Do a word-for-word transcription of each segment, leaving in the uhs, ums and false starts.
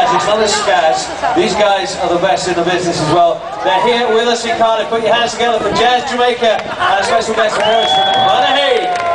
It's not as Skaz. These guys are the best in the business as well. They're here with us in Cardiff. Put your hands together for Jazz Jamaica and a special guest appearance from Manahi.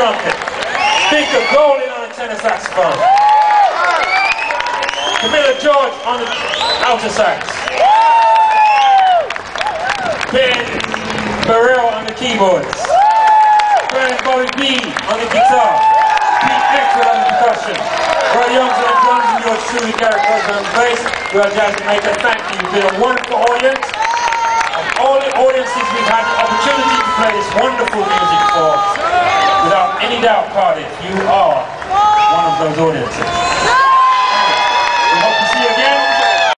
trumpet. Speaker Colin on the tenor saxophone. Camilla George on the alto sax. Ben Beryl on the keyboards. Ben Colin B on the guitar. Pete Nicholson on the percussion. We're Yonza Jones and your Sui Garry-Crosby on bass. We are Jazz Jamaica. Thank you. You've been a wonderful audience. All the audiences we've had the opportunity to play this wonderful music for, without any doubt, Cardiff, you are one of those audiences.